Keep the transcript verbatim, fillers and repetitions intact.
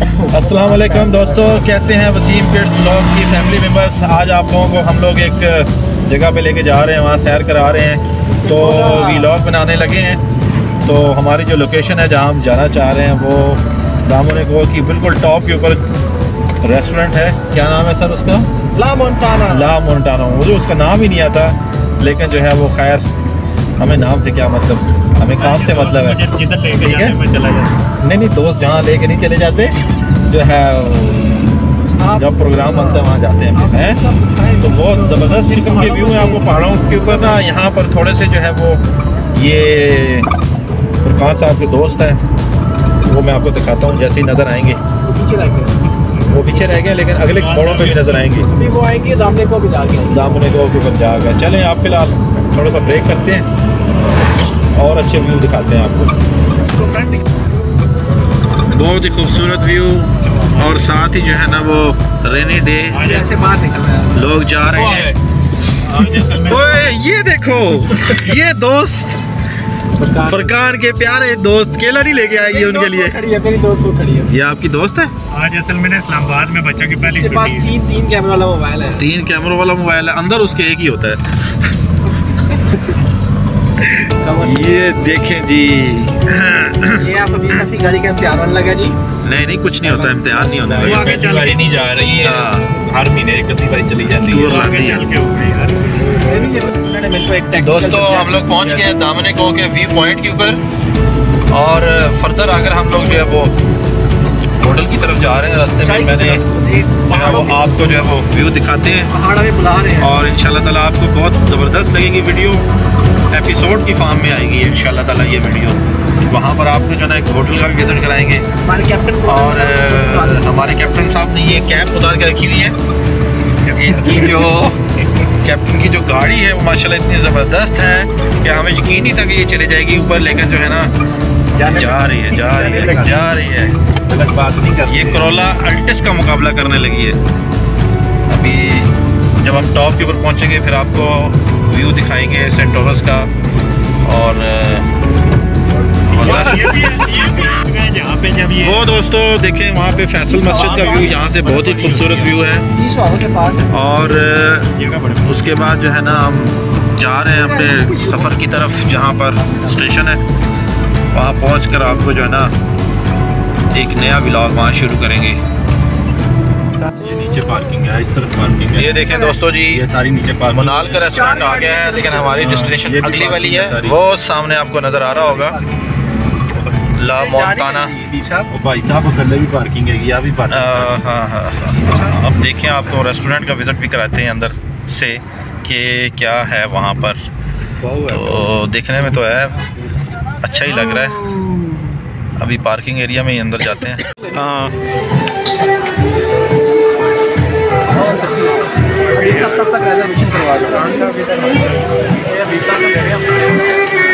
अस्सलाम वालेकुम दोस्तों, कैसे हैं वसीम किड्स ब्लॉग की फैमिली मेम्बर्स। आज आप लोगों को हम लोग एक जगह पे लेके जा रहे हैं, वहाँ सैर करा रहे हैं, तो व्लॉग बनाने लगे हैं। तो हमारी जो लोकेशन है जहाँ हम जाना चाह रहे हैं वो दामोने गोल की बिल्कुल टॉप के ऊपर रेस्टोरेंट है। क्या नाम है सर उसका? ला मोंटाना। ला मोंटाना, मुझे उसका नाम ही नहीं आता, लेकिन जो है वो खैर हमें नाम से क्या मतलब, हमें काम से मतलब है। ठीक है, नहीं नहीं दोस्त जहाँ लेके नहीं चले जाते, जो है जब प्रोग्राम बनता है वहाँ जाते हैं, हैं? तो बहुत ज़बरदस्त किस्म के व्यू है। आपको पहाड़ों के ऊपर ना, यहाँ पर थोड़े से जो है वो ये फरकान साहब के दोस्त हैं, वो मैं आपको दिखाता हूँ जैसे ही नज़र आएंगे। वो पीछे रह गए लेकिन अगले घोड़ों पर भी नज़र आएंगे, वो आएंगे दामने को भी जाएंगे, दामने को भी बन जाएगा। चलें आप फिलहाल थोड़ा सा ब्रेक करते हैं और अच्छे व्यू दिखाते हैं आपको। बहुत ही खूबसूरत व्यू और साथ ही जो है ना वो रेनी डे, ऐसे बाहर निकल रहा है, लोग जा रहे हैं। ओए ये देखो, ये दोस्त फरकान के प्यारे दोस्त केला नहीं लेके आएगी उनके लिए। खड़ी है, मेरी दोस्त वो खड़ी है। ये आपकी दोस्त है? आज असल में इस्लामाबाद में बच्चों की पहली छुट्टी है। तीन तीन कैमरा वाला मोबाइल है, तीन कैमरा वाला मोबाइल है, अंदर उसके एक ही होता है। ये देखें जी, ये आप अभी अपनी गाड़ी का इम्तिहान लगा जी? नहीं नहीं कुछ नहीं होता, इम्तिहान नहीं होता। ये आगे चल के नहीं जा रही है, हर महीने कितनी बारी चली जाती है, आगे चल के ऊपर यार। दोस्तों हम लोग पहुंच गए दामने को के व्यू पॉइंट के ऊपर, और फर्दर अगर हम लोग जो है वो होटल की तरफ जा रहे हैं, रास्ते में मैंने वो आपको जो है वो व्यू दिखाते हैं, और इंशाल्लाह ताला आपको बहुत ज़बरदस्त लगेगी वीडियो, एपिसोड की फॉर्म में आएगी इंशाल्लाह ताला ये वीडियो। वहाँ पर आपको जो है एक होटल का भी विजिट कराएंगे, हमारे कैप्टन और हमारे कैप्टन साहब ने ये कैब उतार के रखी हुई है। इनकी जो कैप्टन की जो गाड़ी है वो माशाल्लाह इतनी ज़बरदस्त है कि हमें यकीन ही था कि ये चले जाएगी ऊपर, लेकिन जो है ना जा रही है जा रही है जा रही है बात नहीं कर, ये कोरोला अल्टिस का मुकाबला करने लगी है। अभी जब हम टॉप के ऊपर पहुँचेंगे फिर आपको व्यू दिखाएंगे सेंट टॉरस का, और यहाँ पे जब ये वो दोस्तों देखें वहाँ पे फैसल मस्जिद का व्यू, यहाँ से बहुत ही खूबसूरत व्यू है। और उसके बाद जो है ना हम जा रहे हैं अपने सफ़र की तरफ, जहाँ पर स्टेशन है वहाँ पहुँचकर आपको जो है ना एक नया व्लॉग वहाँ शुरू करेंगे। ये नीचे पार्किंग है, इस तरफ पार्किंग है। ये देखें दोस्तों जी, ये सारी नीचे पार्किंग, मनाल का रेस्टोरेंट आ गया है, लेकिन हमारी डेस्टिनेशन अगली वाली है, वो सामने आपको नजर आ रहा होगा ला मोंटाना। भाई साहब उधर भी पार्किंग है, ये भी पार्किंग। हाँ हाँ, अब देखें आपको रेस्टोरेंट का विजिट भी कराते हैं अंदर से कि क्या है वहाँ पर, तो देखने में तो है अच्छा ही लग रहा है। अभी पार्किंग एरिया में ही अंदर जाते हैं। हाँ तब तक करवा दो।